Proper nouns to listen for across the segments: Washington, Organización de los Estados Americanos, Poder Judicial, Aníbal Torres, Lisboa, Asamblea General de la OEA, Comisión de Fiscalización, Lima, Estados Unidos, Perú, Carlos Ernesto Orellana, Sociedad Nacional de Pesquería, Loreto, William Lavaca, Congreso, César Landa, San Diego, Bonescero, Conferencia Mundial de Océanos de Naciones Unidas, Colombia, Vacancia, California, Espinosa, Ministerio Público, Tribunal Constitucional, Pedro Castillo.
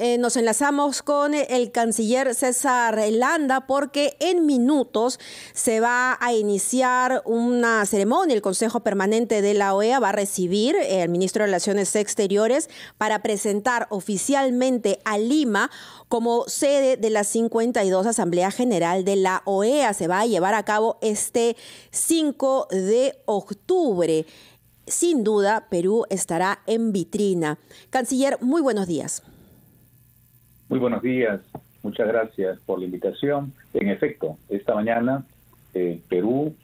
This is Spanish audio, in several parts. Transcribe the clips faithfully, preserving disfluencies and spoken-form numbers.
eh, nos enlazamos con el canciller César Landa porque en minutos se va a iniciar una ceremonia. El Consejo Permanente de la O E A va a recibir al ministro de Relaciones Exteriores para presentar oficialmente a Lima como sede de la cincuenta y dos Asamblea General de la O E A. Se va a llevar a cabo este cinco de octubre. Sin duda, Perú estará en vitrina. Canciller, muy buenos días. Muy buenos días. Muchas gracias por la invitación. En efecto, esta mañana eh, Perú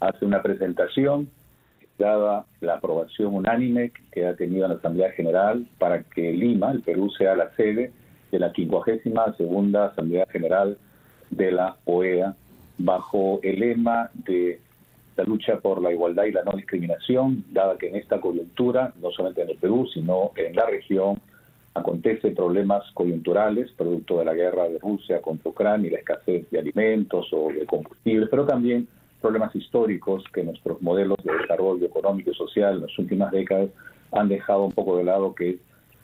hace una presentación dada la aprobación unánime que ha tenido en la Asamblea General para que Lima, el Perú, sea la sede de la cincuenta y segunda Asamblea General de la O E A bajo el lema de la lucha por la igualdad y la no discriminación, dada que en esta coyuntura, no solamente en el Perú, sino en la región, acontecen problemas coyunturales, producto de la guerra de Rusia contra Ucrania y la escasez de alimentos o de combustibles, pero también problemas históricos que nuestros modelos de desarrollo económico y social en las últimas décadas han dejado un poco de lado, que es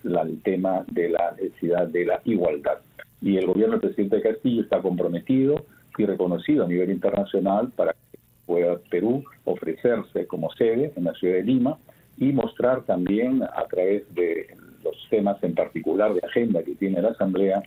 la, el tema de la necesidad de la igualdad. Y el gobierno del presidente Castillo está comprometido y reconocido a nivel internacional para que pueda Perú ofrecerse como sede en la ciudad de Lima y mostrar también, a través de los temas en particular de agenda que tiene la Asamblea,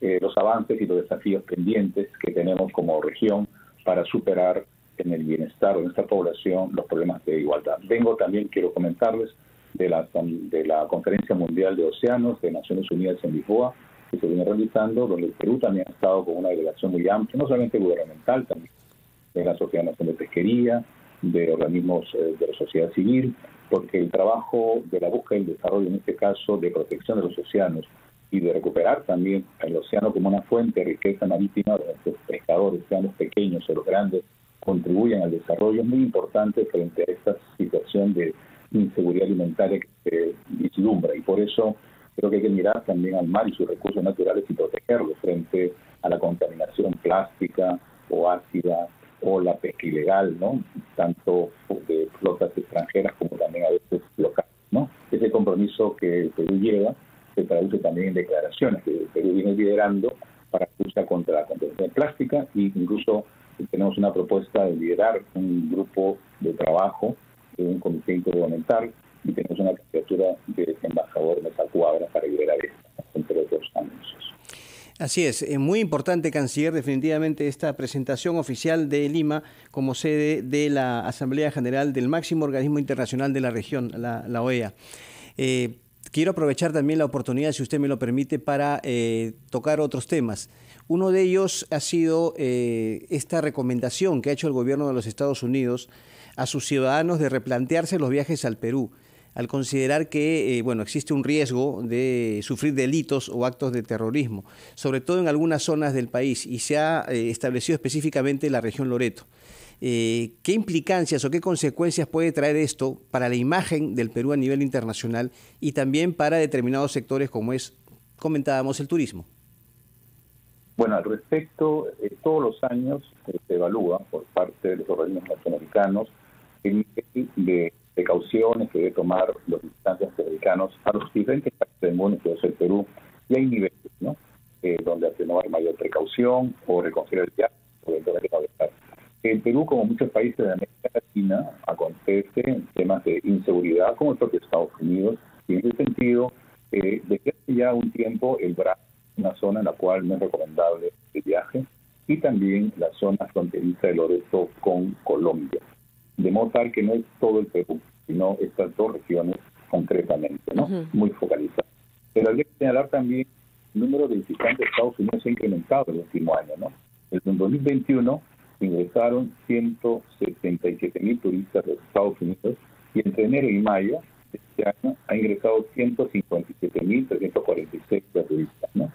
eh, los avances y los desafíos pendientes que tenemos como región para superar en el bienestar de nuestra población los problemas de igualdad. Vengo también, quiero comentarles, de la, de la Conferencia Mundial de Océanos de Naciones Unidas en Lisboa, que se viene realizando, donde el Perú también ha estado con una delegación muy amplia, no solamente gubernamental, también de la Sociedad Nacional de Pesquería, de organismos eh, de la sociedad civil, porque el trabajo de la búsqueda y el desarrollo, en este caso, de protección de los océanos y de recuperar también el océano como una fuente de riqueza marítima, donde los pescadores, sean los pequeños o los grandes, contribuyen al desarrollo, es muy importante frente a esta situación de inseguridad alimentaria que se vislumbra. Y por eso creo que hay que mirar también al mar y sus recursos naturales y protegerlos frente a la contaminación plástica o ácida, o la pesca ilegal, ¿no? Tanto de flotas extranjeras como también a veces locales, ¿no? Ese compromiso que el Perú lleva se traduce también en declaraciones que el Perú viene liderando para luchar contra la contaminación plástica, e incluso tenemos una propuesta de liderar un grupo de trabajo de un comité intergubernamental y tenemos una candidatura de embajador en esa cuadra para liderar esto, entre otros anuncios. Así es, muy importante, canciller, definitivamente esta presentación oficial de Lima como sede de la Asamblea General del máximo organismo internacional de la región, la, la O E A. Eh, quiero aprovechar también la oportunidad, si usted me lo permite, para eh, tocar otros temas. Uno de ellos ha sido eh, esta recomendación que ha hecho el gobierno de los Estados Unidos a sus ciudadanos de replantearse los viajes al Perú, al considerar que eh, bueno, existe un riesgo de sufrir delitos o actos de terrorismo, sobre todo en algunas zonas del país, y se ha eh, establecido específicamente la región Loreto. Eh, ¿Qué implicancias o qué consecuencias puede traer esto para la imagen del Perú a nivel internacional y también para determinados sectores como es, comentábamos, el turismo? Bueno, al respecto, eh, todos los años eh, se evalúa por parte de los organismos latinoamericanos el nivel de precauciones que debe tomar los visitantes americanos a los diferentes países del mundo, que es el Perú, y hay niveles, ¿no? Eh, donde hace no hay mayor precaución o reconsiderar el viaje, o eventualmente no viajar. En Perú, como muchos países de América Latina, acontecen temas de inseguridad, como el propio Estados Unidos, y en ese sentido, eh, desde hace ya un tiempo, el Brasil es una zona en la cual no es recomendable el viaje, y también la zona fronteriza del Loreto con Colombia. De modo tal que no es todo el Perú, sino estas dos regiones concretamente, ¿no? Uh-huh. Muy focalizadas. Pero hay que señalar también el número de visitantes de Estados Unidos se ha incrementado en el último año, ¿no? En dos mil veintiuno ingresaron ciento setenta y siete mil turistas de Estados Unidos y entre enero y mayo de este año ha ingresado ciento cincuenta y siete mil trescientos cuarenta y seis turistas, ¿no?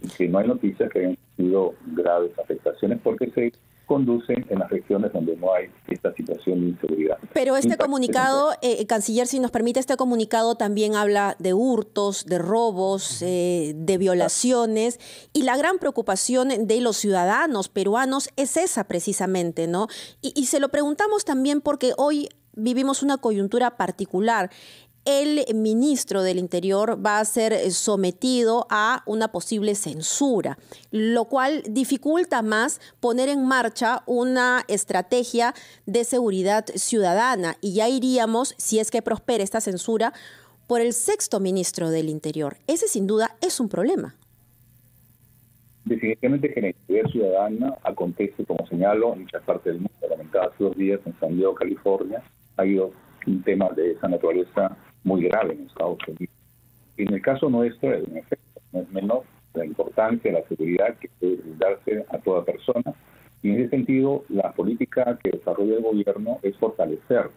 Y que no hay noticias que hayan sido graves afectaciones porque se conducen en las regiones donde no hay esta situación de inseguridad. Pero este Impacto comunicado, eh, canciller, si nos permite, este comunicado también habla de hurtos, de robos, eh, de violaciones, y la gran preocupación de los ciudadanos peruanos es esa precisamente, ¿no? Y, y se lo preguntamos también porque hoy vivimos una coyuntura particular. el ministro del Interior va a ser sometido a una posible censura, lo cual dificulta más poner en marcha una estrategia de seguridad ciudadana. Y ya iríamos, si es que prospera esta censura, por el sexto ministro del Interior. Ese sin duda es un problema. Definitivamente que la inseguridad ciudadana acontece, como señalo, en muchas partes del mundo. Lamentada hace dos días en San Diego, California, ha habido un tema de esa naturaleza muy grave en Estados Unidos. Y en el caso nuestro, en efecto, no es menor la importancia de la seguridad que debe brindarse a toda persona. Y en ese sentido, la política que desarrolla el gobierno es fortalecer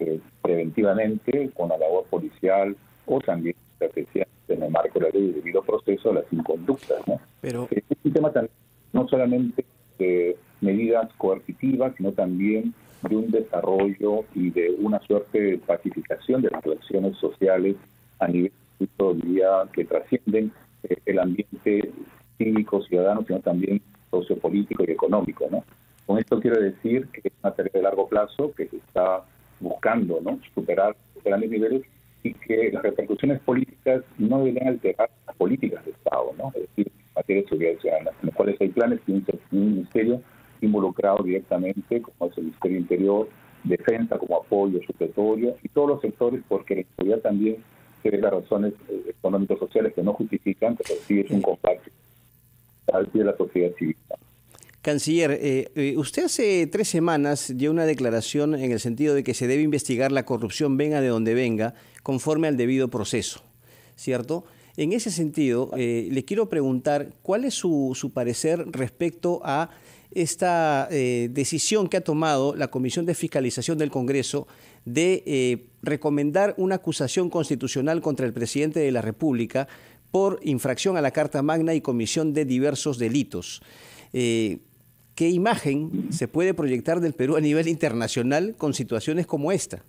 eh, preventivamente con la labor policial o también estrategias en el marco de la ley y debido proceso a las inconductas, ¿no? Pero este es un tema también, no solamente de medidas coercitivas, sino también de un desarrollo y de una suerte de pacificación de las relaciones sociales a nivel que trascienden el ambiente cívico, ciudadano, sino también sociopolítico y económico, ¿no? Con esto quiero decir que es una tarea de largo plazo que se está buscando, ¿no?, superar grandes niveles y que las repercusiones políticas no deben alterar las políticas de Estado, ¿no?, es decir, en materia de seguridad ciudadana, en los cuales hay planes y un ministerio involucrado directamente, como es el Ministerio Interior, Defensa como apoyo supletorio, y todos los sectores, porque la seguridad también tiene las razones económico-sociales que no justifican, pero sí es un combate al pie de la sociedad civil. Canciller, eh, usted hace tres semanas dio una declaración en el sentido de que se debe investigar la corrupción, venga de donde venga, conforme al debido proceso, ¿cierto? En ese sentido, eh, le quiero preguntar cuál es su, su parecer respecto a esta eh, decisión que ha tomado la Comisión de Fiscalización del Congreso de eh, recomendar una acusación constitucional contra el presidente de la República por infracción a la Carta Magna y comisión de diversos delitos. Eh, ¿Qué imagen se puede proyectar del Perú a nivel internacional con situaciones como esta?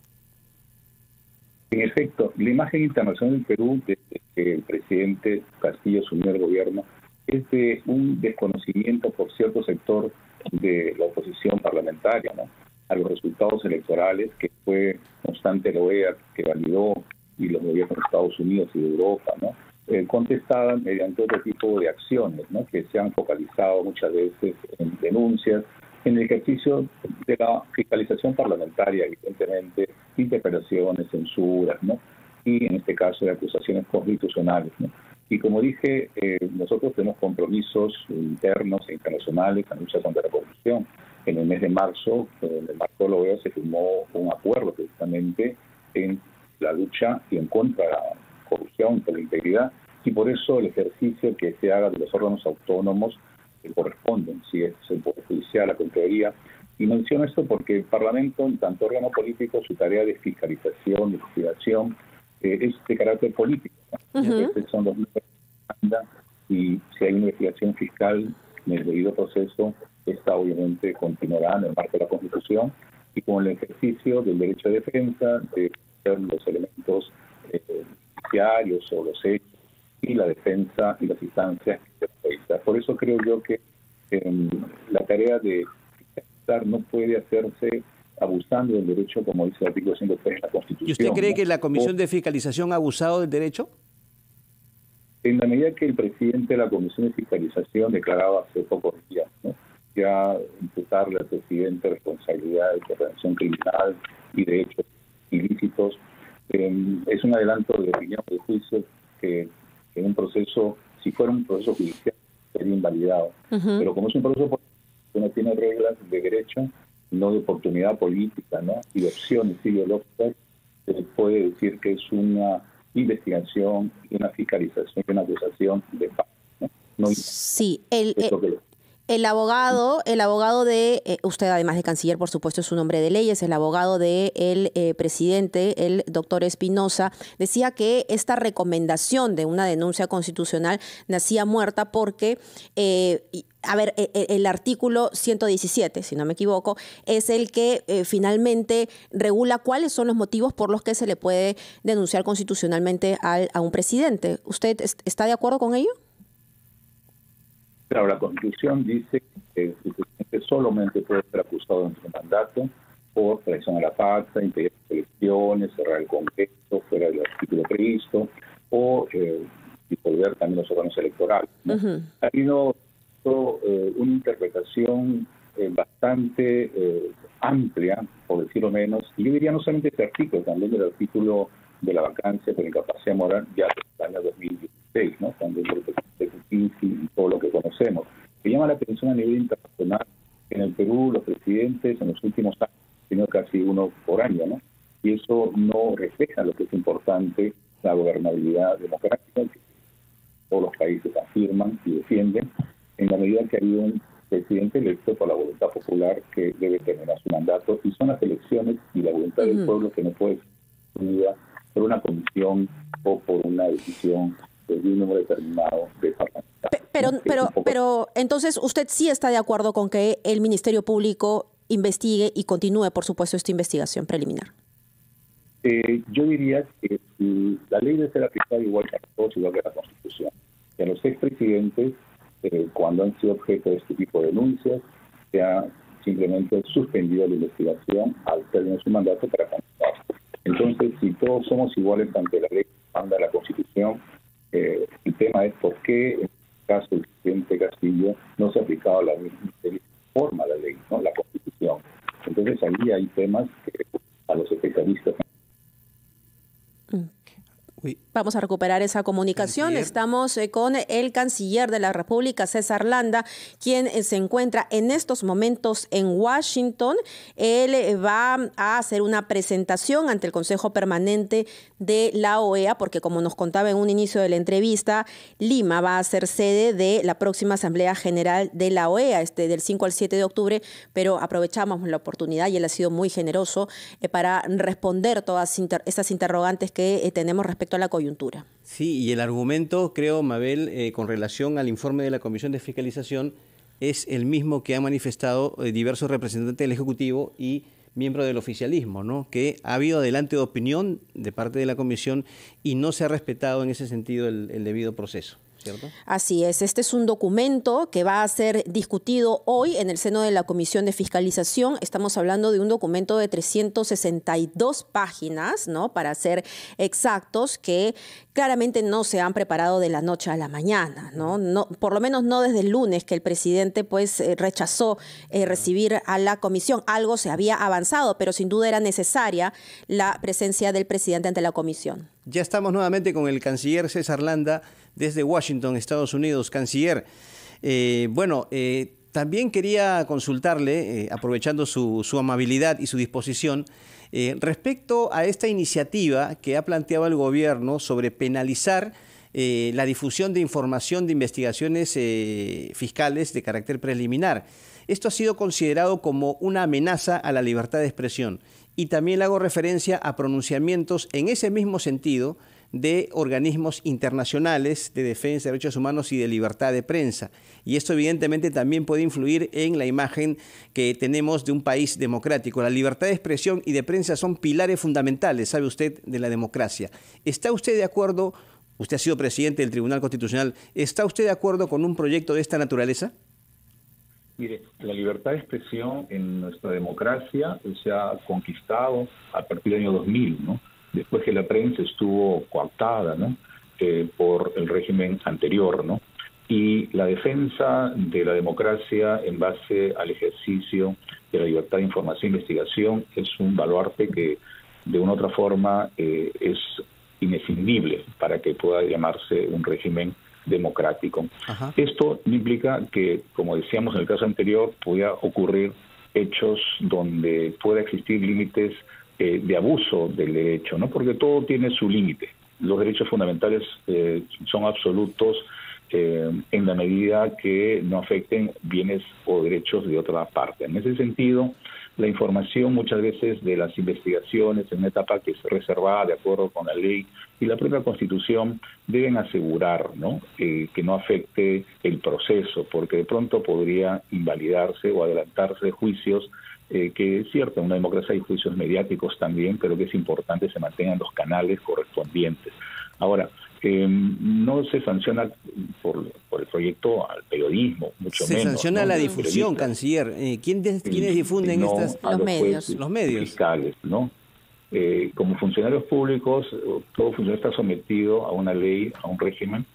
En efecto, la imagen internacional del Perú desde que el presidente Castillo asumió el gobierno es de un desconocimiento por cierto sector de la oposición parlamentaria, ¿no?, a los resultados electorales que fue constante la O E A que validó y los gobiernos de Estados Unidos y de Europa, ¿no?, eh, contestaban mediante otro tipo de acciones, ¿no?, que se han focalizado muchas veces en denuncias, en el ejercicio de la fiscalización parlamentaria, evidentemente, interpelaciones, censuras, ¿no?, y en este caso de acusaciones constitucionales, ¿no? Y como dije, eh, nosotros tenemos compromisos internos e internacionales en lucha contra la corrupción. En el mes de marzo, en el marco de la O E A, se firmó un acuerdo precisamente en la lucha y en contra de la corrupción, por la integridad, y por eso el ejercicio que se haga de los órganos autónomos que corresponden, si es el Poder Judicial, la Contraloría. Y menciono esto porque el Parlamento, en tanto órgano político, su tarea de fiscalización, de investigación, eh, es de carácter político, ¿no? Uh-huh. Entonces son los números que andan, y si hay una investigación fiscal en el debido proceso, esta obviamente continuará en el marco de la Constitución y con el ejercicio del derecho de defensa, de los elementos judiciarios eh, o los hechos, y la defensa y las instancias que se realizan. Por eso creo yo que eh, la tarea de fiscalizar no puede hacerse abusando del derecho, como dice el artículo ciento tres de la Constitución. ¿Y usted cree, ¿no?, que la Comisión de Fiscalización ha abusado del derecho? En la medida que el presidente de la Comisión de Fiscalización declaraba hace pocos días, ¿no?, ya imputarle al presidente responsabilidad de corrupción criminal y de hechos ilícitos, eh, es un adelanto de opinión, de juicio, que en un proceso, si fuera un proceso judicial, sería invalidado. Uh-huh. Pero como es un proceso político, uno tiene reglas de derecho, no de oportunidad política, ¿no?, y de opciones ideológicas, se puede decir que es una investigación, una fiscalización, una acusación de paz, ¿no? No, sí, el, el, el abogado, el abogado de, eh, usted además de canciller, por supuesto, es un hombre de leyes, el abogado del de eh, presidente, el doctor Espinosa, decía que esta recomendación de una denuncia constitucional nacía muerta porque... Eh, A ver, el artículo ciento diecisiete, si no me equivoco, es el que eh, finalmente regula cuáles son los motivos por los que se le puede denunciar constitucionalmente al, a un presidente. ¿Usted est- está de acuerdo con ello? Claro, la Constitución dice que el presidente solamente puede ser acusado en su mandato por traición a la patria, impedir las elecciones, cerrar el Congreso fuera del artículo previsto o eh, disolver también los órganos electorales, ¿no? Uh-huh. Ha habido eh, una interpretación eh, bastante eh, amplia, por decirlo menos, y yo diría no solamente este artículo, también del artículo de la vacancia por incapacidad moral ya desde el año dos mil dieciséis, ¿no? Cuando el grupo y todo lo que conocemos. Se llama la atención a nivel internacional. En el Perú, los presidentes en los últimos años han tenido casi uno por año, ¿no? Y eso no refleja lo que es importante, la gobernabilidad democrática, que todos los países afirman y defienden, en la medida que ha habido un presidente electo por la voluntad popular que debe terminar su mandato, y son las elecciones y la voluntad uh-huh. del pueblo que no puede ser destruida por una comisión o por una decisión de un número determinado de parlamentarios. Pero, pero, pero entonces usted sí está de acuerdo con que el Ministerio Público investigue y continúe, por supuesto, esta investigación preliminar. Eh, yo diría que si la ley debe ser aplicada igual que a todos, igual que a la Constitución. Que a los expresidentes, eh, cuando han sido objeto de este tipo de denuncias, se ha simplemente suspendido la investigación al término de su mandato para continuar. Entonces, si todos somos iguales ante la ley que manda la Constitución, eh, el tema es por qué, en este caso, el presidente Castillo no se ha aplicado la misma forma la ley, ¿no? La Constitución. Entonces, ahí hay temas que a los especialistas. Vamos a recuperar esa comunicación. Canciller. Estamos eh, con el canciller de la República, César Landa, quien eh, se encuentra en estos momentos en Washington. Él eh, va a hacer una presentación ante el Consejo Permanente de la O E A, porque como nos contaba en un inicio de la entrevista, Lima va a ser sede de la próxima Asamblea General de la O E A, este, del cinco al siete de octubre, pero aprovechamos la oportunidad y él ha sido muy generoso eh, para responder todas inter- esas interrogantes que eh, tenemos respecto a la coyuntura. Sí, y el argumento, creo, Mabel, eh, con relación al informe de la Comisión de Fiscalización es el mismo que han manifestado eh, diversos representantes del Ejecutivo y miembros del oficialismo, ¿no? Que ha habido adelante de opinión de parte de la Comisión y no se ha respetado en ese sentido el, el debido proceso, ¿cierto? Así es, este es un documento que va a ser discutido hoy en el seno de la Comisión de Fiscalización. Estamos hablando de un documento de trescientas sesenta y dos páginas, ¿no? Para ser exactos, que claramente no se han preparado de la noche a la mañana, ¿no? No, por lo menos no desde el lunes, que el presidente pues eh, rechazó eh, recibir a la comisión. Algo se había avanzado, pero sin duda era necesaria la presencia del presidente ante la comisión. Ya estamos nuevamente con el canciller César Landa desde Washington, Estados Unidos. Canciller, eh, bueno, eh, también quería consultarle, eh, aprovechando su, su amabilidad y su disposición, eh, respecto a esta iniciativa que ha planteado el gobierno sobre penalizar eh, la difusión de información de investigaciones eh, fiscales de carácter preliminar. Esto ha sido considerado como una amenaza a la libertad de expresión. Y también le hago referencia a pronunciamientos en ese mismo sentido de organismos internacionales de defensa de derechos humanos y de libertad de prensa. Y esto evidentemente también puede influir en la imagen que tenemos de un país democrático. La libertad de expresión y de prensa son pilares fundamentales, sabe usted, de la democracia. ¿Está usted de acuerdo? Usted ha sido presidente del Tribunal Constitucional. ¿Está usted de acuerdo con un proyecto de esta naturaleza? Mire, la libertad de expresión en nuestra democracia se ha conquistado a partir del año dos mil, ¿no? Después que la prensa estuvo coartada, ¿no? eh, por el régimen anterior, ¿no? Y la defensa de la democracia en base al ejercicio de la libertad de información e investigación es un baluarte que de una u otra forma eh, es inescindible para que pueda llamarse un régimen democrático. Ajá. Esto implica que, como decíamos en el caso anterior, pueda ocurrir hechos donde pueda existir límites eh, de abuso del derecho, ¿no? Porque todo tiene su límite. Los derechos fundamentales eh, son absolutos eh, en la medida que no afecten bienes o derechos de otra parte. En ese sentido, la información muchas veces de las investigaciones en una etapa que es reservada de acuerdo con la ley y la propia Constitución deben asegurar, ¿no? Eh, que no afecte el proceso, porque de pronto podría invalidarse o adelantarse juicios, eh, que es cierto, en una democracia hay juicios mediáticos también, pero que es importante que se mantengan los canales correspondientes. Ahora, Eh, no se sanciona por, por el proyecto al periodismo, mucho se menos. Se sanciona, ¿no?, la difusión, canciller. Eh, ¿quién de, ¿Quiénes difunden no estas? Los, los medios. Los medios. Fiscales, ¿no? Eh, como funcionarios públicos, todo funcionario está sometido a una ley, a un régimen,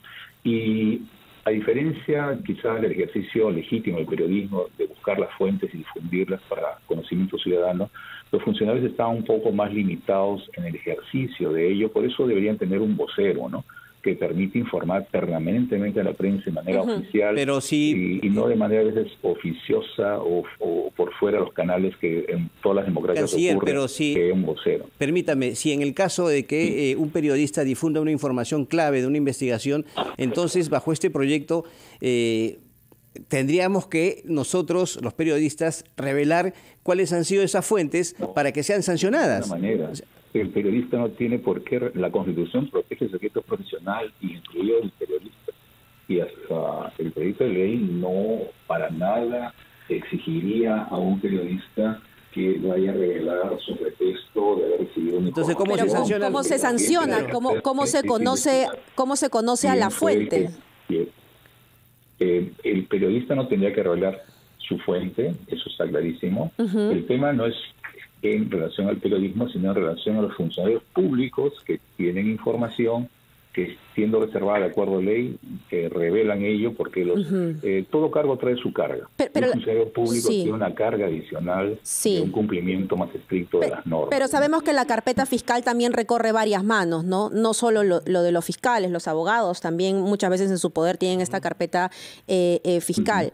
y a diferencia quizás del ejercicio legítimo del periodismo, de buscar las fuentes y difundirlas para conocimiento ciudadano, los funcionarios están un poco más limitados en el ejercicio de ello, por eso deberían tener un vocero, ¿no?, que permite informar permanentemente a la prensa de manera uh-huh. oficial, pero si... y, y no de manera a veces oficiosa o, o por fuera de los canales que en todas las democracias Canciller, ocurre, pero si... que es un vocero. Permítame, si en el caso de que sí. eh, un periodista difunda una información clave de una investigación, entonces bajo este proyecto eh, tendríamos que nosotros, los periodistas, revelar cuáles han sido esas fuentes no. para que sean sancionadas. De alguna manera. El periodista no tiene por qué, la Constitución protege el secreto profesional y incluido el periodista. Y hasta el proyecto de ley no para nada exigiría a un periodista que vaya a revelar su pretexto de haber recibido una Entonces, ¿cómo se sanciona? ¿Cómo se sanciona? ¿Cómo, cómo se conoce, cómo se conoce a la fuente? El periodista no tendría que revelar su fuente, eso está clarísimo. Uh-huh. El tema no es en relación al periodismo, sino en relación a los funcionarios públicos que tienen información que, siendo reservada de acuerdo a ley, que revelan ello, porque los uh-huh. eh, todo cargo trae su carga. Pero, pero, el funcionario público sí. tiene una carga adicional sí. de un cumplimiento más estricto pero, de las normas. Pero sabemos que la carpeta fiscal también recorre varias manos, ¿no? No solo lo, lo de los fiscales, los abogados también muchas veces en su poder tienen esta carpeta eh, eh, fiscal.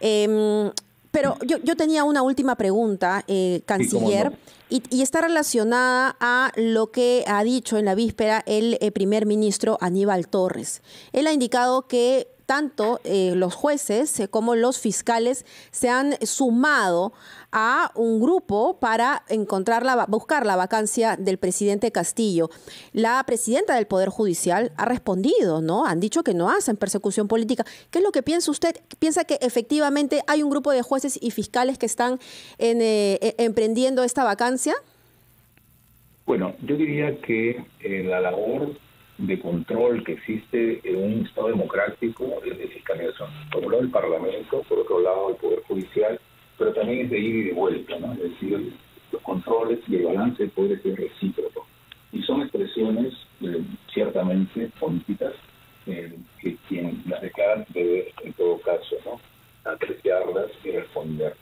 Uh-huh. eh, Pero yo, yo tenía una última pregunta, eh, canciller, sí, no. y, y está relacionada a lo que ha dicho en la víspera el eh, primer ministro Aníbal Torres. Él ha indicado que tanto eh, los jueces eh, como los fiscales se han sumado a un grupo para encontrar la, buscar la vacancia del presidente Castillo. La presidenta del Poder Judicial ha respondido, ¿no? Han dicho que no hacen persecución política. ¿Qué es lo que piensa usted? ¿Piensa que efectivamente hay un grupo de jueces y fiscales que están en, eh, emprendiendo esta vacancia? Bueno, yo diría que eh, la labor de control que existe en un Estado democrático es de fiscalización. Por un lado el Parlamento, por otro lado el Poder Judicial, pero también es de ir y de vuelta, ¿no? Es decir, los controles y el balance del poder es recíproco. Y son expresiones eh, ciertamente políticas eh, que quien las declara debe, en todo caso, ¿no?, apreciarlas y responder.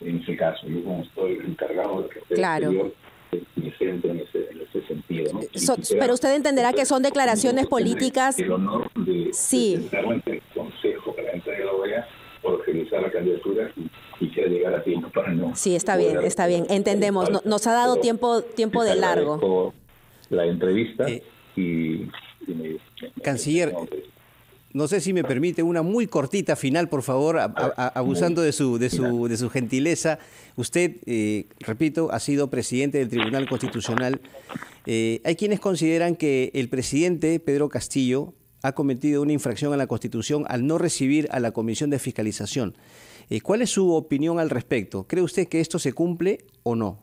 En ese caso, yo como estoy encargado de que claro. Presente en ese, en ese sentido, ¿no? So, quisiera, pero usted entenderá que son declaraciones políticas. El honor de presentar ante el Consejo para la entrada de la O E A por organizar la candidatura y quisiera llegar a tiempo para no. Sí, está bien, está bien, entendemos. No, nos ha dado tiempo, tiempo de largo. La entrevista eh, y, y me, me, canciller. Me, No sé si me permite una muy cortita final, por favor, a, a, abusando de su, de su, de su gentileza. Usted, eh, repito, ha sido presidente del Tribunal Constitucional. Eh, hay quienes consideran que el presidente Pedro Castillo ha cometido una infracción a la Constitución al no recibir a la Comisión de Fiscalización. Eh, ¿Cuál es su opinión al respecto? ¿Cree usted que esto se cumple o no?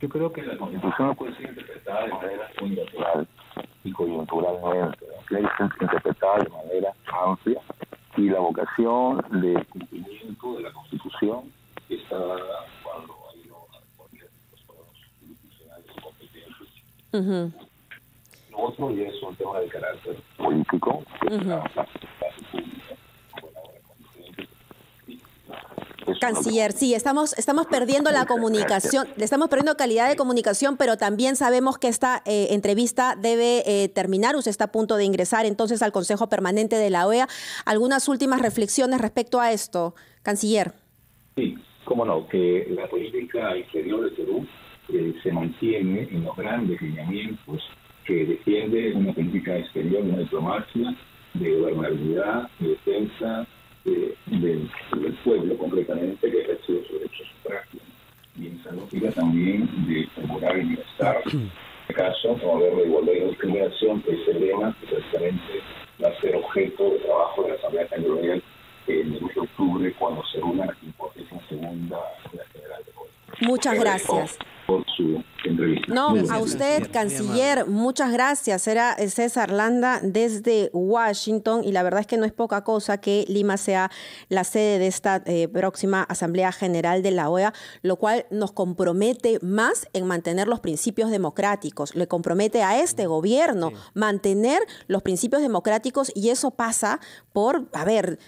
Yo creo que la Constitución puede ser interpretada de manera unilateral y coyunturalmente, ¿no? La es interpretada de manera amplia y la vocación de cumplimiento de la Constitución está dada cuando hay no armonía de los órganos institucionales competentes. Uh-huh. Lo otro ya es un tema de carácter político, que es la fase pública. Canciller, sí, estamos, estamos perdiendo la comunicación, le estamos perdiendo calidad de comunicación, pero también sabemos que esta eh, entrevista debe eh, terminar. Usted está a punto de ingresar entonces al Consejo Permanente de la O E A. Algunas últimas reflexiones respecto a esto, canciller. Sí, cómo no, que la política exterior de Perú eh, se mantiene en los grandes lineamientos que defiende una política exterior, una diplomacia de gobernabilidad, de defensa, De, de, del pueblo completamente que ejerce su derecho sufragio, y en esa lógica también de procurar el bienestar. En este caso, promover la igualdad y la discriminación, que es el lema que precisamente va a ser objeto de trabajo de la Asamblea General en el mes de octubre, cuando se una la quincuagésima segunda Asamblea General de la O E A. Muchas gracias por su entrevista. No, a usted, canciller, muchas gracias. Era César Landa desde Washington, y la verdad es que no es poca cosa que Lima sea la sede de esta eh, próxima Asamblea General de la O E A, lo cual nos compromete más en mantener los principios democráticos. Le compromete a este gobierno sí. mantener los principios democráticos, y eso pasa por, a ver...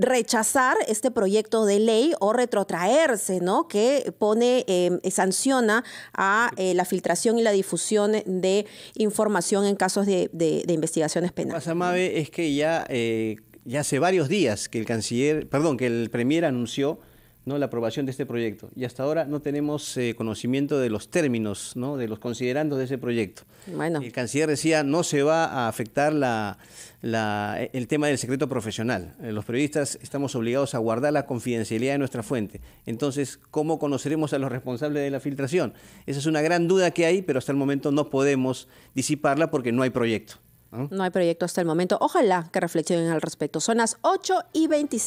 rechazar este proyecto de ley o retrotraerse, ¿no? Que pone, eh, sanciona a eh, la filtración y la difusión de información en casos de, de, de investigaciones penales. Lo que pasa, Mabe, es que ya, eh, ya hace varios días que el canciller, perdón, que el premier anunció, ¿no?, la aprobación de este proyecto, y hasta ahora no tenemos eh, conocimiento de los términos, ¿no?, de los considerandos de ese proyecto. Bueno. El canciller decía no se va a afectar la, la, el tema del secreto profesional. Los periodistas estamos obligados a guardar la confidencialidad de nuestra fuente. Entonces, ¿cómo conoceremos a los responsables de la filtración? Esa es una gran duda que hay, pero hasta el momento no podemos disiparla porque no hay proyecto. No, no hay proyecto hasta el momento. Ojalá que reflexionen al respecto. Son las ocho y veintiséis.